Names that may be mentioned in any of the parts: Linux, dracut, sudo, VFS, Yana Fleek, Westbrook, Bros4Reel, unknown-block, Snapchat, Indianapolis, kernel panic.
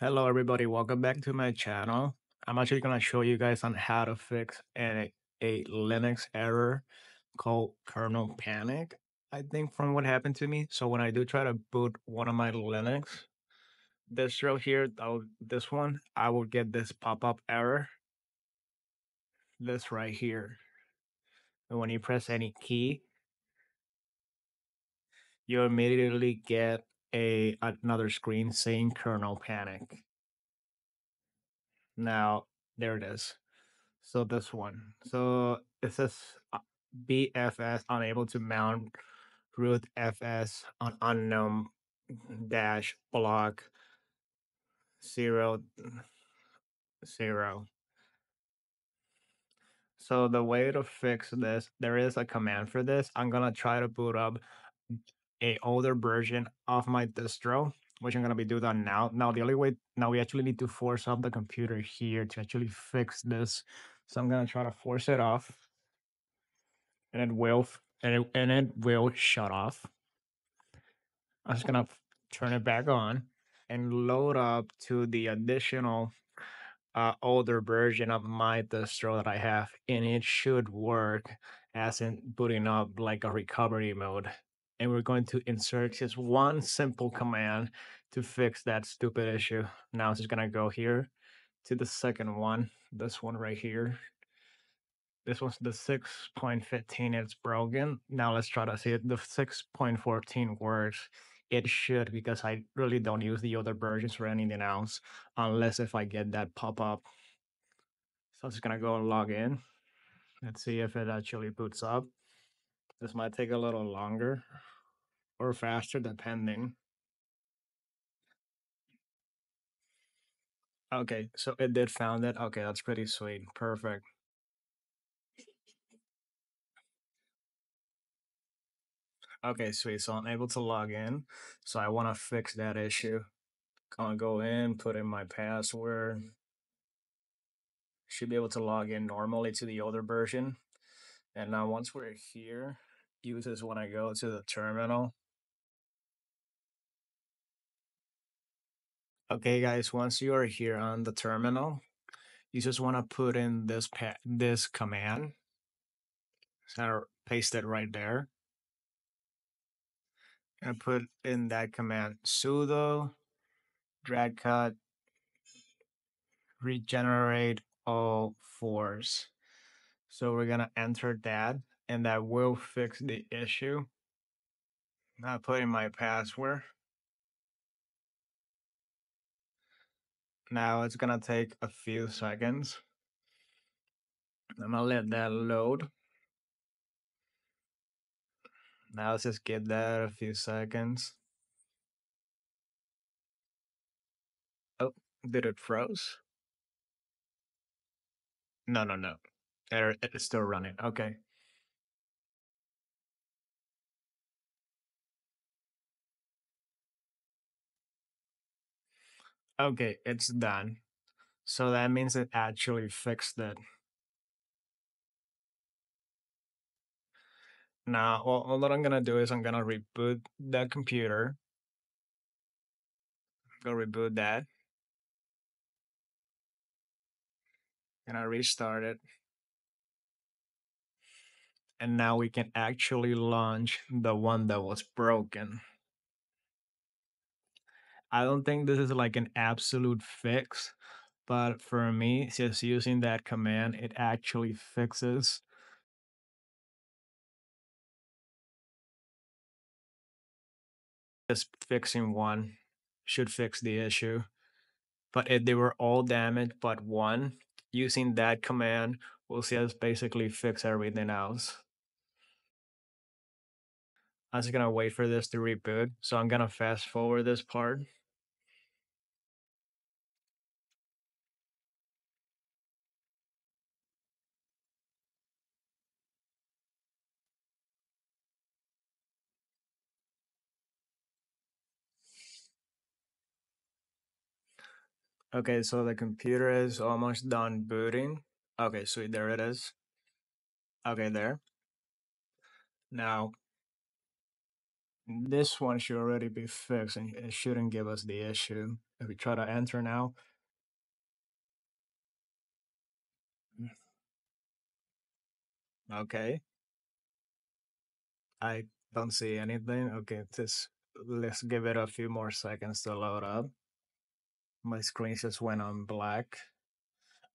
Hello everybody, welcome back to my channel. I'm actually going to show you guys on how to fix a Linux error called kernel panic, I think, from what happened to me. So when I do try to boot one of my Linux distro here, this one, I will get this pop-up error, this right here. And when you press any key, you immediately get another screen saying kernel panic. Now there it is. So this one, so it says VFS unable to mount root fs on unknown dash block 0 0. So the way to fix this, there is a command for this. I'm gonna try to boot up an older version of my distro, which I'm gonna be doing that now. Now we actually need to force off the computer here to actually fix this. So I'm gonna try to force it off, and it will shut off. I'm just gonna turn it back on and load up to the additional older version of my distro that I have, and it should work as in booting up like a recovery mode. And we're going to insert just one simple command to fix that stupid issue. Now it's just gonna go here to the second one, this one right here. This was the 6.15, it's broken. Now let's try to see if the 6.14 works. It should, because I really don't use the other versions for anything else, unless if I get that pop-up. So I'm just gonna go and log in. Let's see if it actually boots up. This might take a little longer or faster, depending. Okay, so it did found it. Okay, that's pretty sweet. Perfect. Okay, sweet. So I'm able to log in. So I want to fix that issue. I'm going to go in, put in my password. Should be able to log in normally to the older version. And now once we're here, use this when I go to the terminal. Okay guys, once you are here on the terminal, you just want to put in this command. So paste it right there. And put in that command, sudo dracut regenerate all fours. So we're gonna enter that, and that will fix the issue. Now put in my password. Now it's gonna take a few seconds. I'm gonna let that load. Now let's just give that a few seconds. Oh, did it froze? No. It's still running. Okay. Okay, it's done. So that means it actually fixed it. Now, all that I'm going to do is I'm going to reboot that computer. Go reboot that. And I restart it. And now we can actually launch the one that was broken. I don't think this is like an absolute fix, but for me, just using that command, it actually fixes. Just fixing one should fix the issue. But if they were all damaged but one, using that command will see us basically fix everything else. I'm just gonna wait for this to reboot, so I'm gonna fast forward this part. Okay, so the computer is almost done booting. Okay, sweet, there it is. Okay, there. Now, this one should already be fixed and it shouldn't give us the issue. If we try to enter now, okay, I don't see anything. Okay, let's give it a few more seconds to load up. My screen just went on black.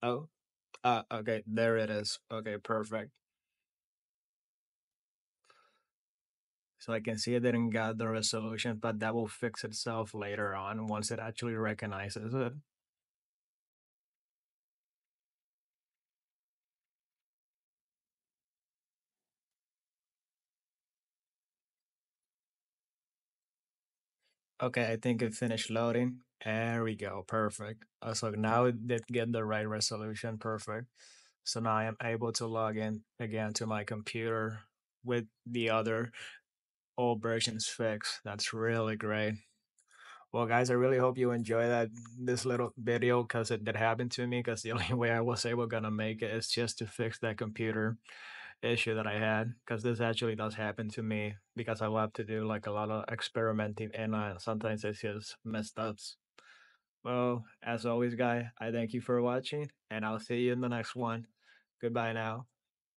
Oh, okay, there it is. Okay, perfect. So I can see it didn't get the resolution, but that will fix itself later on once it actually recognizes it. Okay, I think it finished loading. There we go, perfect. So now it did get the right resolution, perfect. So now I am able to log in again to my computer with the other old versions fixed. That's really great. Well, guys, I really hope you enjoy this little video, because it did happen to me, because the only way I was able gonna make it is just to fix that computer issue that I had, because this actually does happen to me, because I love to do like a lot of experimenting, and sometimes it's just messed up. Well, as always, guys, I thank you for watching, and I'll see you in the next one. Goodbye now.